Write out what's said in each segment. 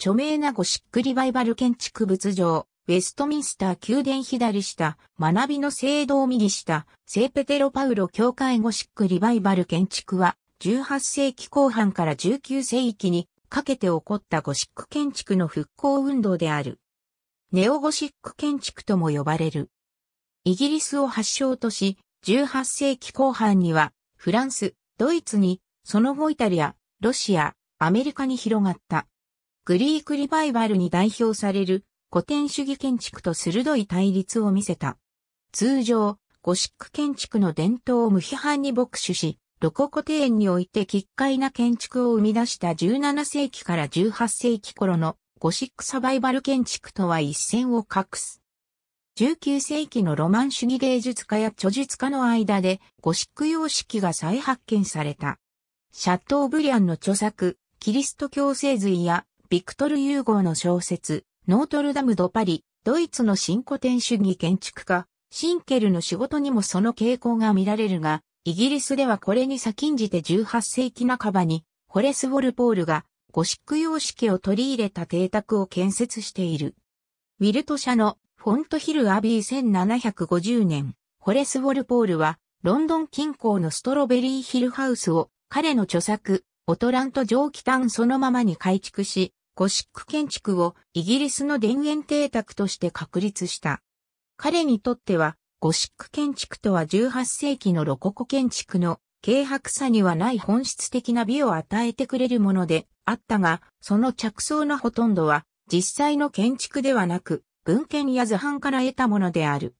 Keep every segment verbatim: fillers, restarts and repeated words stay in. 著名なゴシックリバイバル建築物上、ウェストミンスター宮殿左下、学びの聖堂右下、聖ペテロパウロ教会ゴシックリバイバル建築は、じゅうはっせいきこう半からじゅうきゅうせいきにかけて起こったゴシック建築の復興運動である。ネオゴシック建築とも呼ばれる。イギリスを発祥とし、じゅうはっせいきこう半には、フランス、ドイツに、その後イタリア、ロシア、アメリカに広がった。グリークリバイバルに代表される古典主義建築と鋭い対立を見せた。通常、ゴシック建築の伝統を無批判に墨守し、ロココ庭園において奇怪な建築を生み出したじゅうななせいきからじゅうはっせいき頃のゴシックサバイバル建築とは一線を画す。じゅうきゅうせいきのロマン主義芸術家や著述家の間でゴシック様式が再発見された。シャトーブリアンの著作、キリスト教聖髄やビクトル・ユーゴーの小説、ノートルダム・ド・パリ、ドイツの新古典主義建築家、シンケルの仕事にもその傾向が見られるが、イギリスではこれに先んじてじゅうはっせいきなかばに、ホレス・ウォルポールがゴシック様式を取り入れた邸宅を建設している。ウィルトシャのフォントヒル・アビーせんななひゃくごじゅうねん、ホレス・ウォルポールは、ロンドン近郊のストロベリーヒルハウスを、彼の著作、オトラント蒸気譚そのままに改築し、ゴシック建築をイギリスの田園邸宅として確立した。彼にとっては、ゴシック建築とはじゅうはっせいきのロココ建築の軽薄さにはない本質的な美を与えてくれるものであったが、その着想のほとんどは実際の建築ではなく、文献や図版から得たものである。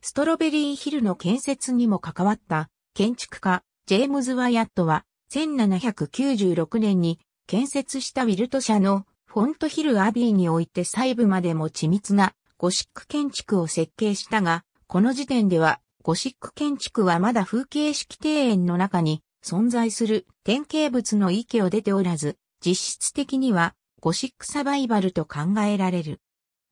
ストロベリーヒルの建設にも関わった建築家、ジェームズ・ワイアットはせんななひゃくきゅうじゅうろくねんに、建設したウィルトシャのフォントヒル・アビーにおいて細部までも緻密なゴシック建築を設計したが、この時点ではゴシック建築はまだ風景式庭園の中に存在する典型物の域を出ておらず、実質的にはゴシックサバイバルと考えられる。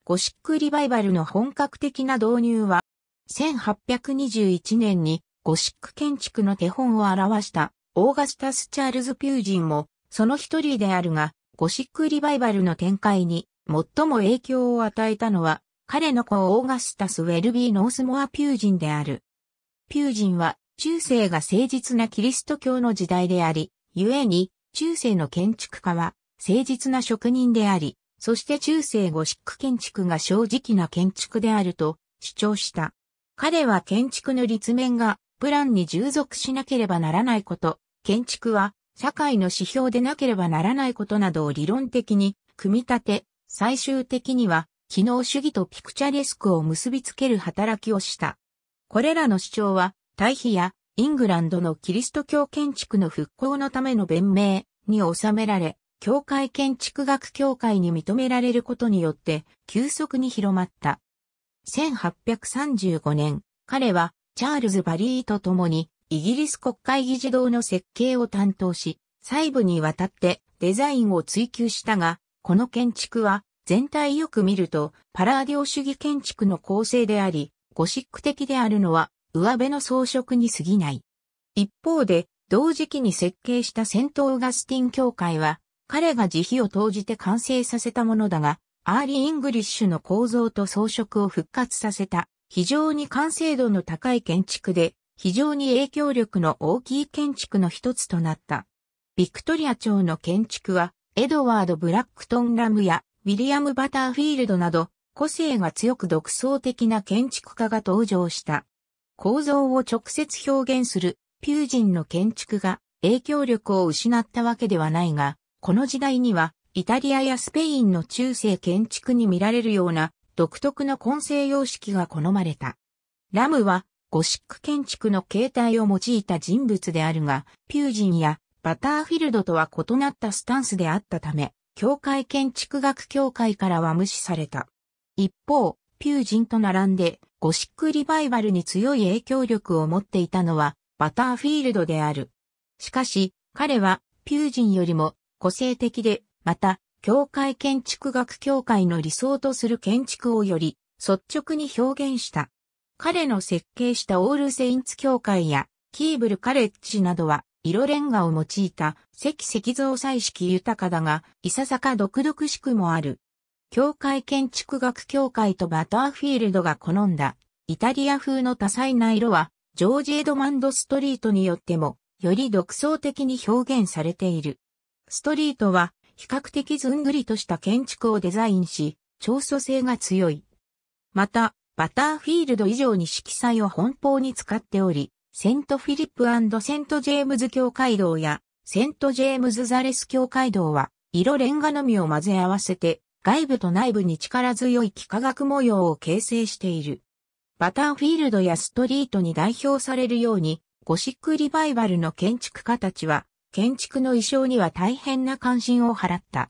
ゴシックリバイバルの本格的な導入は、せんはっぴゃくにじゅういちねんにゴシック建築の手本を表したオーガスタス・チャールズ・ピュージンも、その一人であるが、ゴシックリバイバルの展開に最も影響を与えたのは、彼の子オーガスタス・ウェルビー・ノースモア・ピュージンである。ピュージンは、中世が誠実なキリスト教の時代であり、故に、中世の建築家は、誠実な職人であり、そして中世ゴシック建築が正直な建築であると主張した。彼は建築の立面が、プランに従属しなければならないこと、建築は、社会の指標でなければならないことなどを理論的に組み立て、最終的には機能主義とピクチャレスクを結びつける働きをした。これらの主張は、対比やイングランドのキリスト教建築の復興のための弁明に収められ、教会建築学協会に認められることによって急速に広まった。せんはっぴゃくさんじゅうごねん、彼はチャールズ・バリーと共に、イギリス国会議事堂の設計を担当し、細部にわたってデザインを追求したが、この建築は全体よく見るとパラディオ主義建築の構成であり、ゴシック的であるのは上辺の装飾に過ぎない。一方で、同時期に設計したセント・オーガスティン教会は、彼が自費を投じて完成させたものだが、アーリー・イングリッシュの構造と装飾を復活させた、非常に完成度の高い建築で、非常に影響力の大きい建築の一つとなった。ビクトリア朝の建築は、エドワード・ブラックトン・ラムやウィリアム・バターフィールドなど、個性が強く独創的な建築家が登場した。構造を直接表現するピュージンの建築が影響力を失ったわけではないが、この時代にはイタリアやスペインの中世建築に見られるような独特の混成様式が好まれた。ラムは、ゴシック建築の形態を用いた人物であるが、ピュージンやバターフィルドとは異なったスタンスであったため、教会建築学協会からは無視された。一方、ピュージンと並んで、ゴシックリバイバルに強い影響力を持っていたのは、バターフィールドである。しかし、彼は、ピュージンよりも、個性的で、また、教会建築学協会の理想とする建築をより、率直に表現した。彼の設計したオールセインツ教会やキーブルカレッジなどは色レンガを用いた石石造彩色豊かだが、いささか独々しくもある。教会建築学協会とバターフィールドが好んだ、イタリア風の多彩な色は、ジョージ・エドマンド・ストリートによっても、より独創的に表現されている。ストリートは、比較的ずんぐりとした建築をデザインし、調素性が強い。また、バターフィールド以上に色彩を奔放に使っており、セントフィリップ&セントジェームズ教会堂やセントジェームズザレス教会堂は色レンガのみを混ぜ合わせて外部と内部に力強い幾何学模様を形成している。バターフィールドやストリートに代表されるようにゴシックリバイバルの建築家たちは建築の意匠には大変な関心を払った。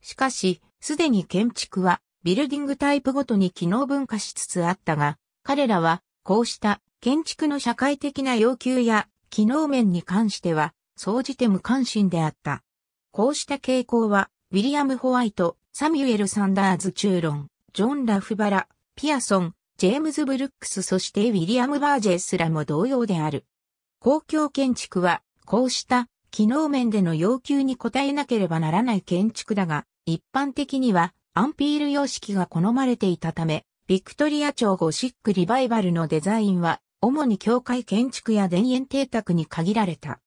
しかし、すでに建築はビルディングタイプごとに機能分化しつつあったが、彼らはこうした建築の社会的な要求や機能面に関しては、総じて無関心であった。こうした傾向は、ウィリアム・ホワイト、サミュエル・サンダーズ・チューロン、ジョン・ラフバラ、ピアソン、ジェームズ・ブルックスそしてウィリアム・バージェスらも同様である。公共建築は、こうした機能面での要求に応えなければならない建築だが、一般的にはアンピール様式が好まれていたため、ビクトリア朝ゴシックリバイバルのデザインは、主に教会建築や田園邸宅に限られた。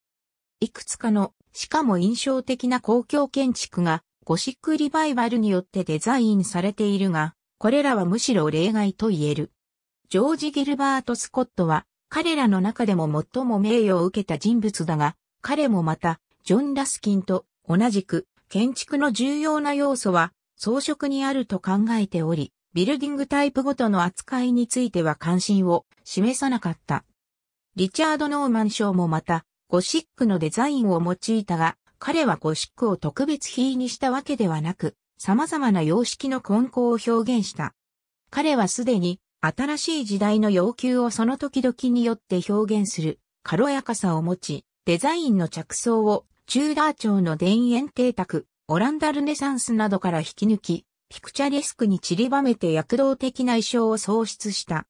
いくつかの、しかも印象的な公共建築が、ゴシックリバイバルによってデザインされているが、これらはむしろ例外と言える。ジョージ・ギルバート・スコットは、彼らの中でも最も名誉を受けた人物だが、彼もまた、ジョン・ラスキンと同じく、建築の重要な要素は、装飾にあると考えており、ビルディングタイプごとの扱いについては関心を示さなかった。リチャード・ノーマン賞もまた、ゴシックのデザインを用いたが、彼はゴシックを特別品にしたわけではなく、様々な様式の混交を表現した。彼はすでに、新しい時代の要求をその時々によって表現する、軽やかさを持ち、デザインの着想を、チューダー朝の田園邸宅、オランダルネサンスなどから引き抜き、ピクチャレスクに散りばめて躍動的な意匠を創出した。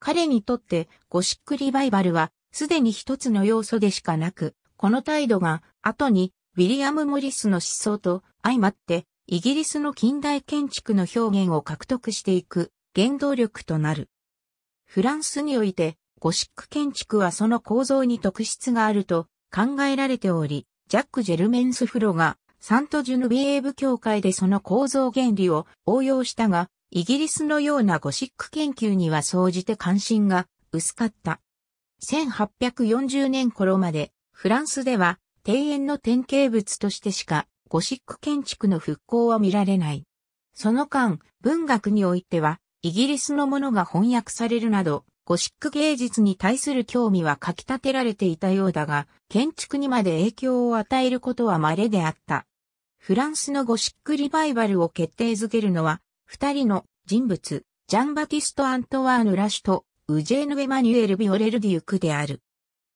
彼にとってゴシックリバイバルはすでに一つの要素でしかなく、この態度が後にウィリアム・モリスの思想と相まってイギリスの近代建築の表現を獲得していく原動力となる。フランスにおいてゴシック建築はその構造に特質があると考えられており、ジャック・ジェルメンス・フロがサントジュヌビエーブ教会でその構造原理を応用したが、イギリスのようなゴシック研究には総じて関心が薄かった。せんはっぴゃくよんじゅうねん頃まで、フランスでは庭園の典型物としてしかゴシック建築の復興は見られない。その間、文学においては、イギリスのものが翻訳されるなど、ゴシック芸術に対する興味はかき立てられていたようだが、建築にまで影響を与えることは稀であった。フランスのゴシックリバイバルを決定づけるのは、二人の人物、ジャンバティスト・アントワーヌ・ラシュと、ウジェーヌ・エマニュエル・ビオレル・デュークである。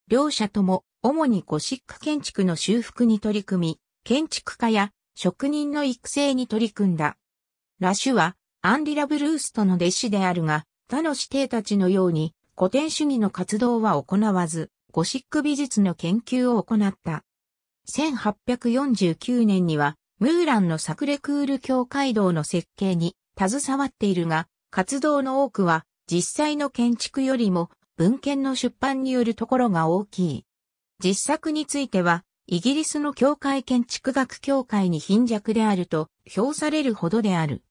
両者とも、主にゴシック建築の修復に取り組み、建築家や職人の育成に取り組んだ。ラシュは、アンリ・ラブルーストの弟子であるが、他の師弟たちのように、古典主義の活動は行わず、ゴシック美術の研究を行った。せんはっぴゃくよんじゅうきゅうねんには、ムーランのサクレクール教会堂の設計に携わっているが、活動の多くは実際の建築よりも文献の出版によるところが大きい。実作については、イギリスの教会建築学協会に貧弱であると評されるほどである。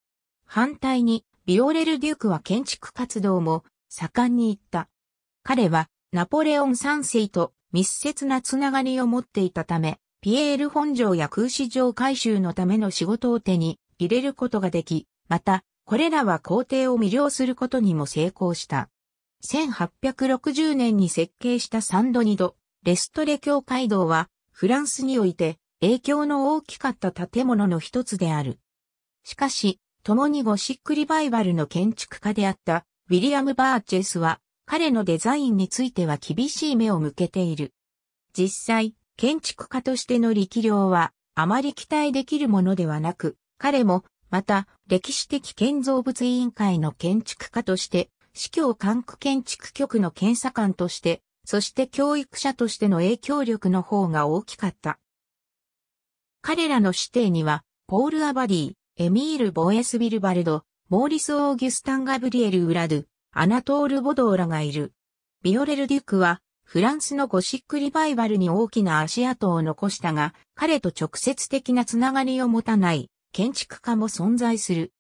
反対に、ビオレル・デュークは建築活動も盛んに行った。彼はナポレオンさんせいと密接なつながりを持っていたため、ピエール本城や空市城改修のための仕事を手に入れることができ、また、これらは皇帝を魅了することにも成功した。せんはっぴゃくろくじゅうねんに設計したサンドニド・レストレ教会堂は、フランスにおいて影響の大きかった建物の一つである。しかし、共にゴシックリバイバルの建築家であったウィリアム・バージェスは、彼のデザインについては厳しい目を向けている。実際、建築家としての力量はあまり期待できるものではなく、彼もまた歴史的建造物委員会の建築家として、司教管区建築局の検査官として、そして教育者としての影響力の方が大きかった。彼らの師弟には、ポール・アバディ、エミール・ボエス・ビルバルド、モーリス・オーギュスタン・ガブリエル・ウラドゥ、アナトール・ボドーらがいる。ビオレル・デュクは、フランスのゴシックリバイバルに大きな足跡を残したが、彼と直接的なつながりを持たない建築家も存在する。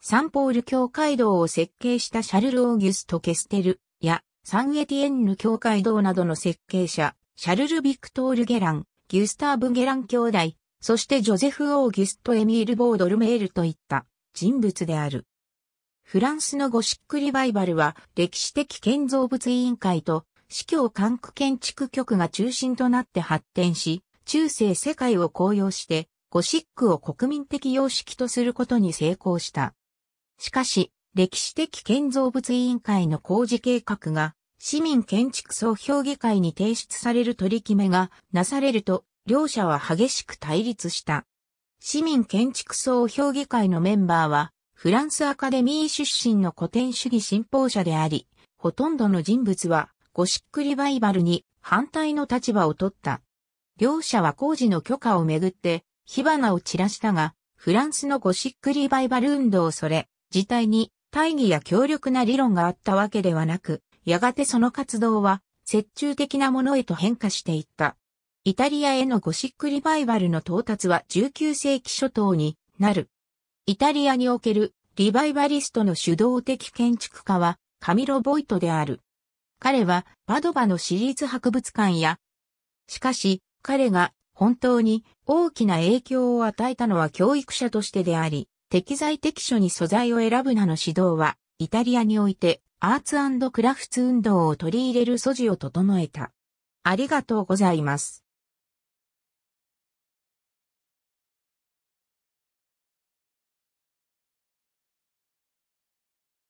サンポール教会堂を設計したシャルル・オーギュスト・ケステルやサンエティエンヌ教会堂などの設計者、シャルル・ビクトール・ゲラン、ギュスターブ・ゲラン兄弟、そしてジョゼフ・オーギュスト・エミール・ボードルメールといった人物である。フランスのゴシックリバイバルは歴史的建造物委員会と司教管区建築局が中心となって発展し、中世世界を公用して、ゴシックを国民的様式とすることに成功した。しかし、歴史的建造物委員会の工事計画が、市民建築総評議会に提出される取り決めがなされると、両者は激しく対立した。市民建築総評議会のメンバーは、フランスアカデミー出身の古典主義信奉者であり、ほとんどの人物は、ゴシックリバイバルに反対の立場を取った。両者は工事の許可をめぐって火花を散らしたが、フランスのゴシックリバイバル運動それ自体に大義や強力な理論があったわけではなく、やがてその活動は折衷的なものへと変化していった。イタリアへのゴシックリバイバルの到達はじゅうきゅうせいき初頭になる。イタリアにおけるリバイバリストの主導的建築家はカミロ・ボイトである。彼はパドバの市立博物館や、しかし彼が本当に大きな影響を与えたのは教育者としてであり、適材適所に素材を選ぶなの指導は、イタリアにおいてアーツ&クラフツ運動を取り入れる素地を整えた。ありがとうございます。